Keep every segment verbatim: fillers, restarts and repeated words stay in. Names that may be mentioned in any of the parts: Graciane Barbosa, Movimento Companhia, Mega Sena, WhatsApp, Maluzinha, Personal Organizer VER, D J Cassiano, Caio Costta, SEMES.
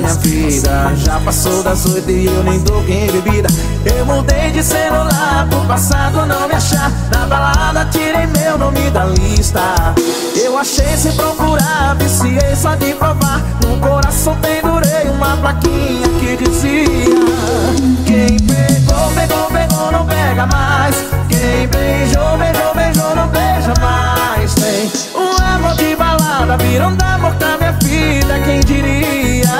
minha vida. Já passou das oito e eu nem tô em bebida. Eu mudei de celular pro passado não me achar. Na balada tirei meu nome da lista. Eu achei sem procurar, viciei só de provar. No coração pendurei uma plaquinha que dizia: quem pegou, pegou, pegou, não pega mais. Quem beijou, beijou, beijou, não beija mais. Tem um amor de balada, virou da boca minha vida, quem diria?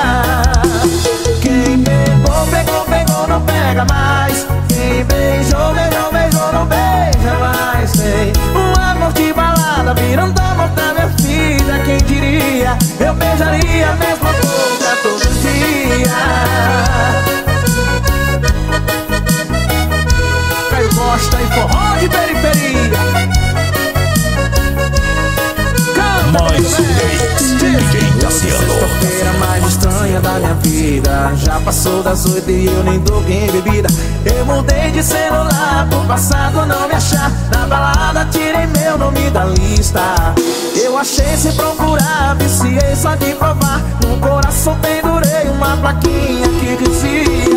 Quem pegou, pegou, pegou, não pega mais. Quem beijou, beijou, beijou, não beija mais. Tem um amor de balada, virou da boca minha vida, quem diria? Eu beijaria a mesma boca todo dia. Caio Costta e forró de periferia. Mais um mês, D J Cassiano. Sexta-feira mais estranha da minha vida. Já passou das oito e eu nem tô em bebida. Eu mudei de celular pro passado não me achar. Na balada tirei meu nome da lista. Eu achei sem procurar, viciei só de provar. No coração pendurei uma plaquinha que dizia: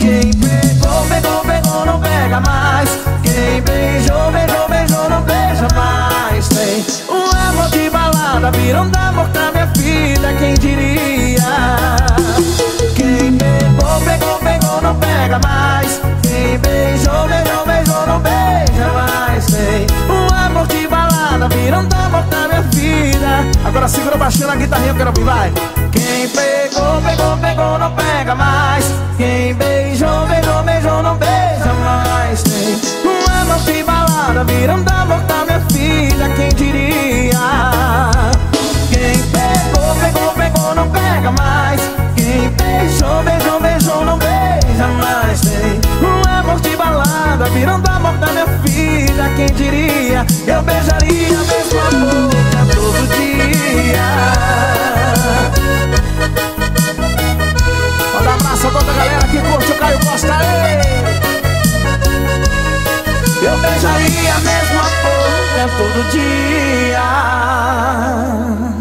quem pegou, pegou, pegou, não pega mais. Quem beijou, beijou, beijou, não beija mais. Tem um amor de balada, virou da boca minha vida, quem diria? Quem pegou, pegou, pegou, não pega mais. Quem beijou, beijou, beijou, não beija mais. Tem um amor de balada, virou da boca minha vida. Agora segura baixando a guitarrinha, eu quero ouvir, vai. Quem pegou, pegou, pegou, não pega mais. Quem beijou, beijou, beijou, não beija mais. Tem um amor de balada, virou da boca minha vida, quem diria? Quem pegou, pegou, pegou, não pega mais. Quem beijou, beijou, beijou, não beija mais. Tem um amor de balada, virou da boca minha vida, quem diria? Eu beijaria a mesma boca todo dia. Manda um abraço a toda a galera que curte o Caio Costta. Eu beijaria a mesma boca todo dia.